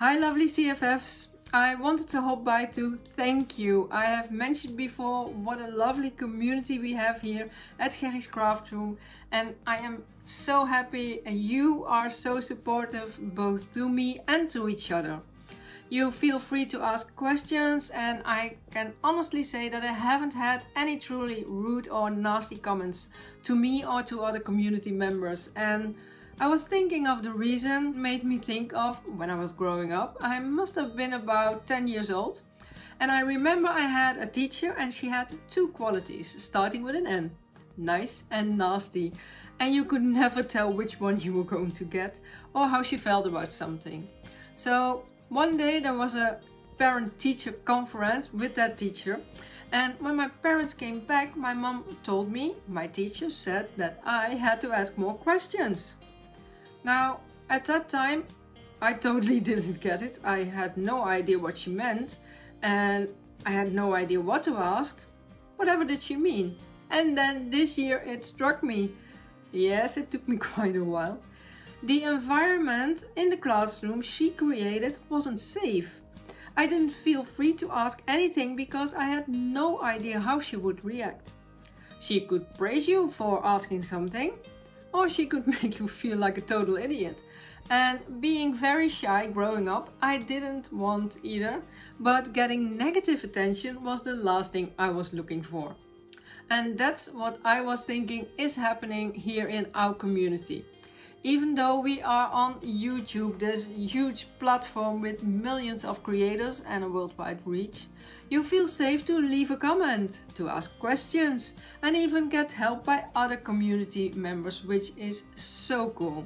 Hi lovely CFFs, I wanted to hop by to thank you. I have mentioned before what a lovely community we have here at Gerry's Craft Room, and I am so happy you are so supportive both to me and to each other. You feel free to ask questions, and I can honestly say that I haven't had any truly rude or nasty comments to me or to other community members. And I was thinking of the reason made me think of when I was growing up. I must have been about 10 years old, and I remember I had a teacher and she had two qualities starting with an N, nice and nasty, and you could never tell which one you were going to get or how she felt about something. So one day there was a parent-teacher conference with that teacher, and when my parents came back, my mom told me my teacher said that I had to ask more questions. Now, at that time, I totally didn't get it. I had no idea what she meant, and I had no idea what to ask. Whatever did she mean? And then this year it struck me. Yes, it took me quite a while. The environment in the classroom she created wasn't safe. I didn't feel free to ask anything because I had no idea how she would react. She could praise you for asking something, or she could make you feel like a total idiot. And being very shy growing up, I didn't want either, but getting negative attention was the last thing I was looking for. And that's what I was thinking is happening here in our community. Even though we are on YouTube, this huge platform with millions of creators and a worldwide reach, you feel safe to leave a comment, to ask questions, and even get help by other community members, which is so cool.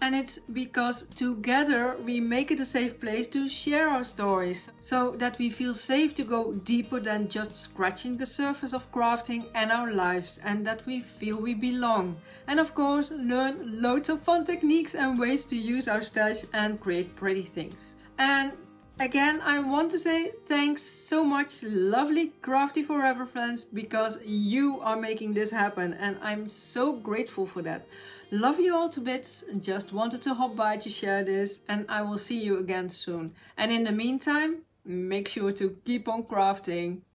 And it's because together we make it a safe place to share our stories, so that we feel safe to go deeper than just scratching the surface of crafting and our lives, and that we feel we belong. And of course, learn loads of fun techniques and ways to use our stash and create pretty things. And again, I want to say thanks so much, lovely Crafty Forever Friends, because you are making this happen, and I'm so grateful for that. Love you all to bits, just wanted to hop by to share this, and I will see you again soon. And in the meantime, make sure to keep on crafting.